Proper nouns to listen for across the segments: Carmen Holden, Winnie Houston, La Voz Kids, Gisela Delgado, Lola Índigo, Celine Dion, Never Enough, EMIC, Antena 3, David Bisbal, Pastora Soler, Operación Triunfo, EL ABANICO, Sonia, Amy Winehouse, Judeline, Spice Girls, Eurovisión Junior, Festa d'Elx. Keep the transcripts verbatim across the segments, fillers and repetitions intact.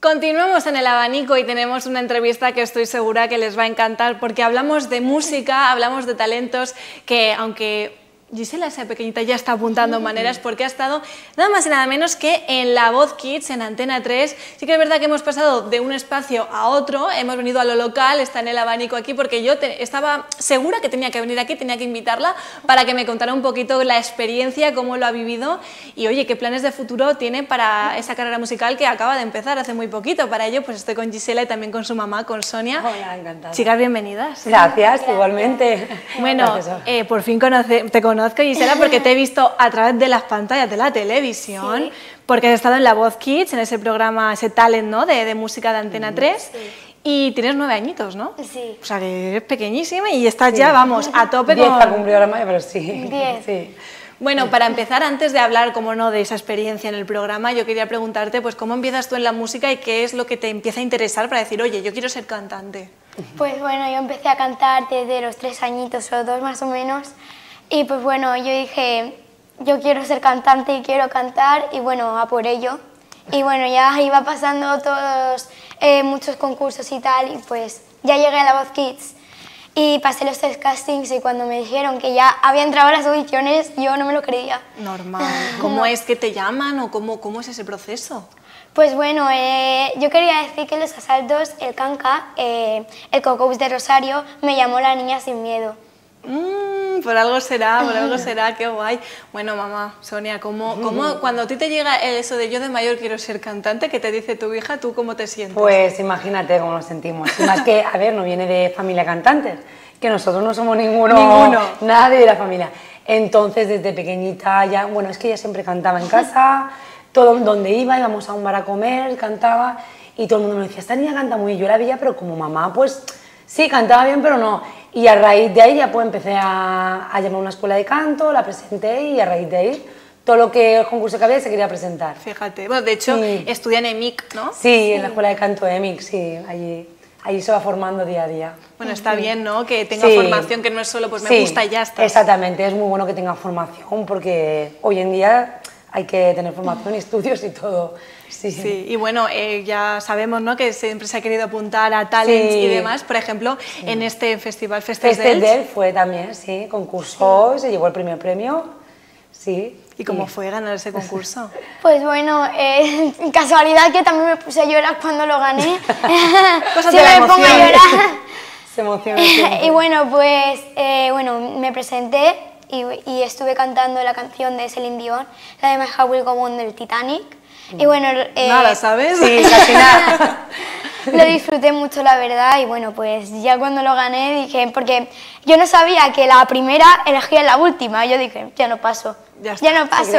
Continuamos en el abanico y tenemos una entrevista que estoy segura que les va a encantar porque hablamos de música, hablamos de talentos que, aunque Gisela sea pequeñita, ya está apuntando maneras porque ha estado nada más y nada menos que en La Voz Kids, en Antena tres. Sí que es verdad que hemos pasado de un espacio a otro, hemos venido a lo local, está en el abanico aquí porque yo te, estaba segura que tenía que venir aquí, tenía que invitarla para que me contara un poquito la experiencia, cómo lo ha vivido y oye, qué planes de futuro tiene para esa carrera musical que acaba de empezar hace muy poquito. Para ello pues estoy con Gisela y también con su mamá, con Sonia. Hola, encantada. Chicas, bienvenidas. Gracias, gracias. Igualmente. Bueno, eh, por fin conoce, te conozco, Gisela, porque te he visto a través de las pantallas de la televisión, sí, porque has estado en La Voz Kids, en ese programa, ese talent, ¿no?, de, de música de Antena tres, sí, y tienes nueve añitos, ¿no? Sí. O sea, que eres pequeñísima y estás, sí, ya, vamos, a tope con... Diez ha cumplido la madre, pero sí. Diez. Sí. Bueno, para empezar, antes de hablar, como no, de esa experiencia en el programa, yo quería preguntarte, pues, ¿cómo empiezas tú en la música y qué es lo que te empieza a interesar para decir, oye, yo quiero ser cantante? Pues, bueno, yo empecé a cantar desde los tres añitos o dos, más o menos. Y pues bueno, yo dije, yo quiero ser cantante y quiero cantar, y bueno, a por ello. Y bueno, ya iba pasando todos, eh, muchos concursos y tal, y pues ya llegué a La Voz Kids. Y pasé los tres castings y cuando me dijeron que ya había entrado a las audiciones, yo no me lo creía. Normal. ¿Cómo no. es que te llaman o cómo, cómo es ese proceso? Pues bueno, eh, yo quería decir que en los asaltos, el canca, eh, el Cocobus de Rosario, me llamó la niña sin miedo. Mm, por algo será, por algo será, qué guay. Bueno, mamá, Sonia, ¿cómo, cómo, cuando a ti te llega eso de yo de mayor quiero ser cantante, que te dice tu hija, ¿tú cómo te sientes? Pues imagínate cómo nos sentimos. Y más que, a ver, no viene de familia cantante, que nosotros no somos ninguno, ninguno. nadie de la familia. Entonces, desde pequeñita, ya, bueno, es que ella siempre cantaba en casa, todo donde iba, íbamos a un bar a comer, cantaba, y todo el mundo me decía, esta niña canta muy bien. Yo la veía, pero como mamá, pues sí, cantaba bien, pero no. Y a raíz de ahí ya pues empecé a, a llamar a una escuela de canto, la presenté y a raíz de ahí todo lo que el concurso que había se quería presentar. Fíjate, bueno, de hecho sí. estudian en E M I C, ¿no? Sí, sí, en la escuela de canto de E M I C, sí, allí, allí se va formando día a día. Bueno, está sí. bien, ¿no? Que tenga sí. formación, que no es solo pues me sí. gusta y ya está. Exactamente, es muy bueno que tenga formación porque hoy en día hay que tener formación y estudios y todo. Sí, sí, y bueno, eh, ya sabemos, ¿no?, que siempre se ha querido apuntar a talents sí. y demás, por ejemplo, sí. en este festival Festa d'Elx fue también, sí, concursó, sí. se llevó el primer premio, sí. ¿Y cómo sí. fue ganar ese concurso? Pues bueno, eh, casualidad que también me puse a llorar cuando lo gané. Cosa de la emoción. Se emociona. Y bueno, pues, eh, bueno, me presenté y, y estuve cantando la canción de Celine Dion, la de My Heart Will Go On del Titanic. Y bueno, eh, nada, ¿sabes? Sí, casi nada. Lo disfruté mucho, la verdad, y bueno, pues ya cuando lo gané dije, porque yo no sabía que la primera elegía la última, yo dije, ya no paso, ya, está, ya no paso.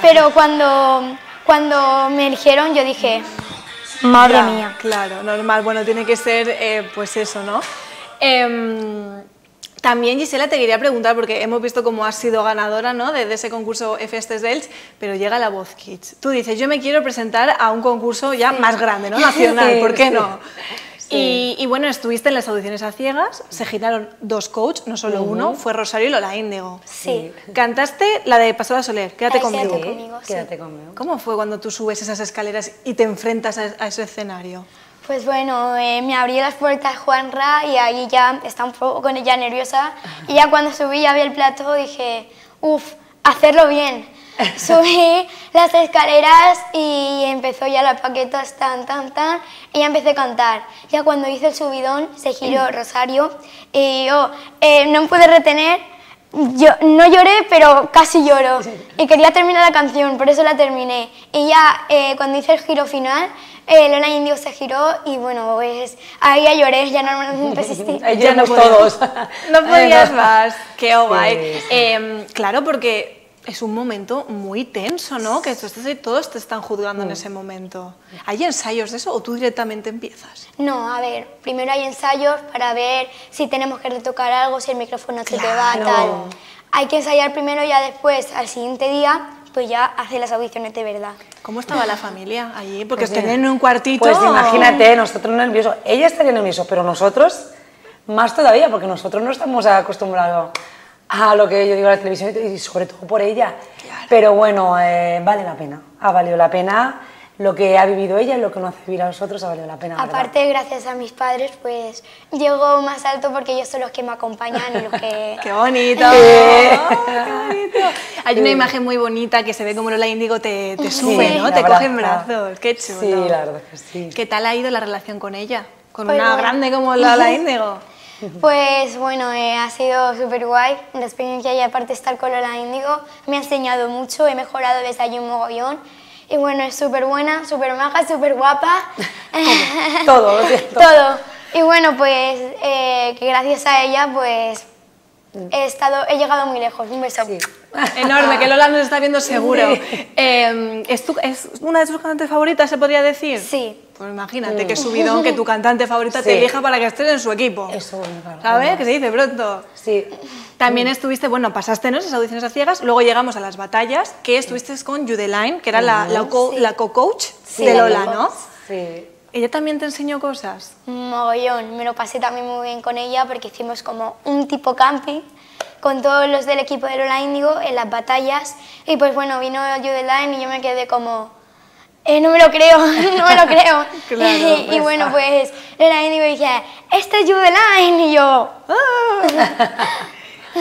Pero cuando, cuando me eligieron yo dije, madre ya, mía. Claro, normal, bueno, tiene que ser, eh, pues eso, ¿no? Eh, También, Gisela, te quería preguntar, porque hemos visto cómo has sido ganadora, ¿no?, de, de ese concurso Festa d'Elx, pero llega La Voz Kids. Tú dices, yo me quiero presentar a un concurso ya sí. más grande, ¿no?, nacional, sí, ¿por qué sí. no? Sí. Y, y bueno, estuviste en las audiciones a ciegas, se giraron dos coaches, no solo uh -huh. uno, fue Rosario y Lola Índigo. Sí. Cantaste la de Pastora Soler, Quédate eh, conmigo. Quédate conmigo, sí. Quédate conmigo. ¿Cómo fue cuando tú subes esas escaleras y te enfrentas a, a ese escenario? Pues bueno, eh, me abrió las puertas Juanra y ahí ya estaba un poco con ella nerviosa. Y ya cuando subí, ya vi el plato, dije, uff, hacerlo bien. Subí las escaleras y empezó ya la paqueta, tan, tan, tan, y ya empecé a cantar. Ya cuando hice el subidón, se giró Rosario y yo eh, no me pude retener. Yo no lloré, pero casi lloro. Y quería terminar la canción, por eso la terminé. Y ya eh, cuando hice el giro final, Eh, Lola Índigo se giró y bueno, pues ahí ya lloré, ya no resistí. Ahí lloramos todos. No podías más, qué guay. Sí, sí. Eh, claro, porque es un momento muy tenso, ¿no? Que todos te están juzgando mm. en ese momento. ¿Hay ensayos de eso o tú directamente empiezas? No, a ver, primero hay ensayos para ver si tenemos que retocar algo, si el micrófono se claro. te va, tal. Hay que ensayar primero y ya después, al siguiente día, pues ya hace las audiciones de verdad. ¿Cómo estaba la familia allí? Porque pues os tenían en un cuartito. Pues imagínate, nosotros nerviosos, ella estaría nerviosa, pero nosotros más todavía, porque nosotros no estamos acostumbrados a lo que yo digo en la televisión y sobre todo por ella. Claro. Pero bueno, eh, vale la pena, ha valido la pena. lo que ha vivido ella y lo que nos hace vivir a nosotros ha valido la pena. Aparte, ¿verdad? Gracias a mis padres, pues llego más alto porque ellos son los que me acompañan y los que... ¡Qué bonito! ¡Qué bonito! Hay una imagen muy bonita que se ve como Lola Índigo te, te sube, sí, ¿no? Te coge en brazos. ¡Qué chulo! Sí, la verdad que sí. ¿Qué tal ha ido la relación con ella? Con pues una bueno. grande como Lola Índigo. Pues bueno, eh, ha sido súper guay la experiencia y aparte estar con Lola Índigo me ha enseñado mucho, he mejorado desde allí un mogollón y bueno, es súper buena, súper maja, súper guapa. Todo, todo, todo. Todo. Y bueno, pues eh, que gracias a ella pues he, estado, he llegado muy lejos. Un beso. Sí. Enorme, que Lola nos está viendo seguro. Sí. Eh, ¿es, tu, ¿Es una de tus cantantes favoritas, se podría decir? Sí. Pues imagínate mm. qué subidón que tu cantante favorita sí. te elija para que estés en su equipo. Eso, claro. ¿Sabes? Que se dice pronto. Sí. También mm. estuviste, bueno, pasaste, ¿no?, esas audiciones a ciegas, luego llegamos a las batallas, que estuviste con Judeline, que era la, la, co, sí. la co-coach sí, de Lola, ¿no? Sí. ¿Ella también te enseñó cosas? Mogollón. Me lo pasé también muy bien con ella porque hicimos como un tipo camping con todos los del equipo de Lola Índigo en las batallas. Y pues bueno, vino Judeline y yo me quedé como... Eh, no me lo creo, no me lo creo. Claro, y, pues, y bueno, ah. pues Lola Índigo dije, esta es Judeline, y yo... Ah.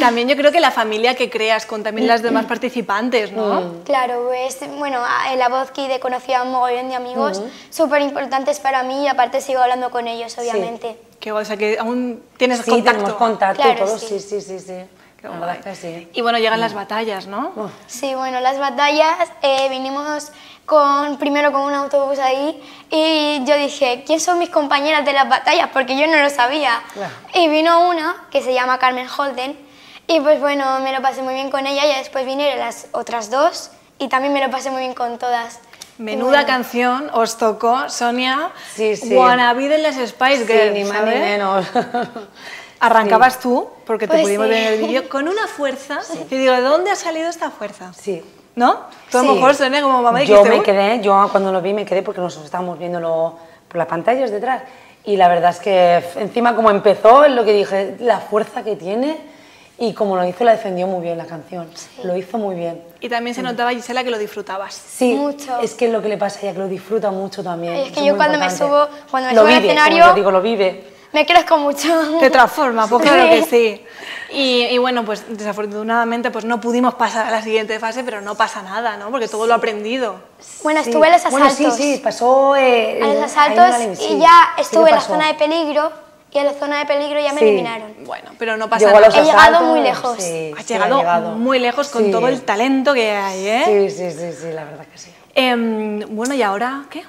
También yo creo que la familia que creas con también las demás participantes, ¿no? Mm. Claro, pues, bueno, en La Voz Kids he conocido a un mogollón de amigos mm. súper importantes para mí y aparte sigo hablando con ellos, obviamente. Sí. Que, o sea, que aún tienes sí, contacto. Tenemos contacto claro, todos, sí, sí, sí, sí. sí. La verdad que sí. Y bueno, llegan mm. las batallas, ¿no? Uh. Sí, bueno, las batallas, eh, vinimos... Con, primero con un autobús ahí y yo dije, ¿quién son mis compañeras de las batallas? Porque yo no lo sabía. Claro. Y vino una que se llama Carmen Holden y pues bueno, me lo pasé muy bien con ella y después vinieron las otras dos y también me lo pasé muy bien con todas. Menuda bueno. canción os tocó, Sonia. Sí, sí. Wannabe de las Spice Girls, sí, ni más ni menos. Arrancabas sí. tú, porque te pues pudimos sí. ver en el vídeo, con una fuerza. Sí. Y digo, ¿de dónde ha salido esta fuerza? Sí. ¿No? Tú a lo sí. mejor suena como mamá y yo me quedé, yo cuando lo vi me quedé porque nosotros estábamos viéndolo por las pantallas detrás y la verdad es que encima como empezó es lo que dije, la fuerza que tiene y como lo hizo la defendió muy bien la canción, sí. lo hizo muy bien. Y también se notaba, Gisela, que lo disfrutabas. Sí, mucho. Es que es lo que le pasa a ella, que lo disfruta mucho también. Y es que es yo cuando importante. me subo, cuando me lo subo vive, al escenario, como yo digo, lo vive. Me crezco mucho. Te transforma, pues claro que sí. Y, y bueno, pues desafortunadamente pues no pudimos pasar a la siguiente fase, pero no pasa nada, ¿no? Porque todo sí. lo aprendido. Bueno, sí. estuve en los asaltos. Bueno, sí, sí, pasó... Eh, a los asaltos en sí, y ya estuve sí en la zona de peligro y en la zona de peligro ya me sí. eliminaron. Bueno, pero no pasa Llegó nada. He llegado muy lejos. Sí, Has sí, llegado, llegado muy lejos con sí. todo el talento que hay, ¿eh? Sí, sí, sí, sí, la verdad que sí. Eh, bueno, ¿y ahora qué?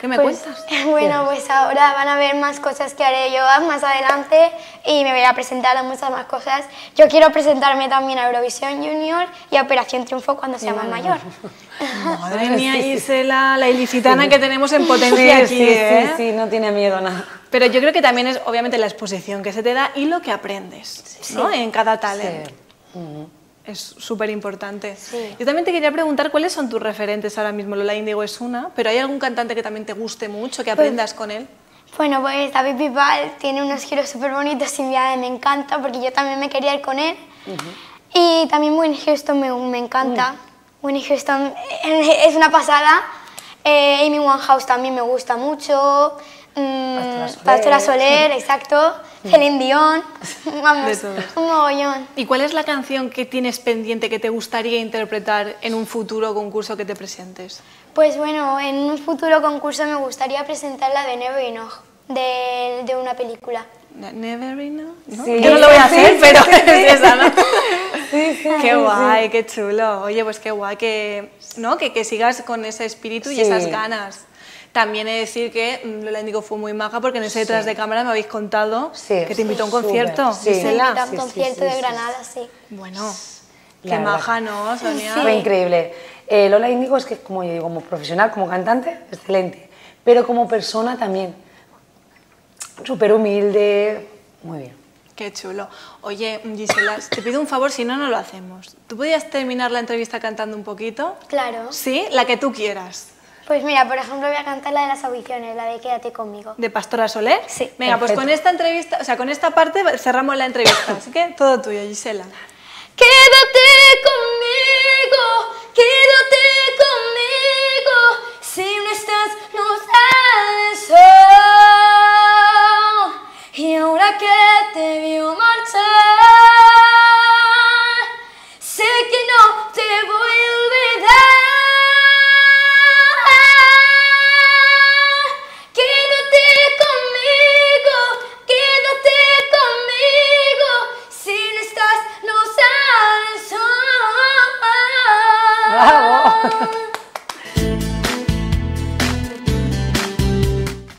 ¿Qué me pues, cuentas? Bueno, pues ahora van a haber más cosas que haré yo más adelante y me voy a presentar a muchas más cosas. Yo quiero presentarme también a Eurovisión Junior y a Operación Triunfo cuando sea más mayor. Madre mía, Gisela, la ilicitana sí. que tenemos en potencia sí, aquí, sí, ¿eh? sí, sí, no tiene miedo nada. Pero yo creo que también es, obviamente, la exposición que se te da y lo que aprendes sí. ¿no? en cada talento. Sí. Uh-huh. Es súper importante. Sí. Yo también te quería preguntar cuáles son tus referentes ahora mismo. Lola Índigo es una, pero ¿hay algún cantante que también te guste mucho, que aprendas pues, con él? Bueno, pues David Bisbal tiene unos giros súper bonitos y me encanta porque yo también me quería ir con él. Uh-huh. Y también Winnie Houston me, me encanta. Uh-huh. Winnie Houston es una pasada. Eh, Amy Winehouse también me gusta mucho. Mm, Pastora Soler, exacto. Celine Dion, vamos, un mogollón. ¿Y cuál es la canción que tienes pendiente que te gustaría interpretar en un futuro concurso que te presentes? Pues bueno, en un futuro concurso me gustaría presentar la de Never Enough, de, de una película. Never Enough, ¿no? Sí, yo no lo voy a hacer, sí, pero sí, sí. es esa, ¿no? Sí, sí, qué guay, sí. qué chulo. Oye, pues qué guay que, ¿no? que, que sigas con ese espíritu sí. y esas ganas. También he de decir que Lola Índigo fue muy maja porque en ese detrás sí. de cámara me habéis contado sí, que te invitó a un concierto. Sí, sí. Me invitó a un concierto sí, sí, sí, de Granada, sí. Bueno, qué maja, ¿no, Sonia? Sí. Fue increíble. Eh, Lola Índigo es que, como yo digo, como profesional, como cantante, excelente. Pero como persona también, súper humilde, muy bien. Qué chulo. Oye, Gisela, te pido un favor, si no, no lo hacemos. ¿Tú podías terminar la entrevista cantando un poquito? Claro. Sí, la que tú quieras. Pues mira, por ejemplo, voy a cantar la de las audiciones, la de Quédate conmigo. ¿De Pastora Soler? Sí. Venga, perfecto. Pues con esta entrevista, o sea, con esta parte cerramos la entrevista, así que todo tuyo, Gisela. Quédate conmigo, quédate conmigo, sí. ternura que te vio marchar. Sé que no te voy a olvidar. Quédate conmigo, quédate conmigo. Si no estás, no sales. ¡Bravo!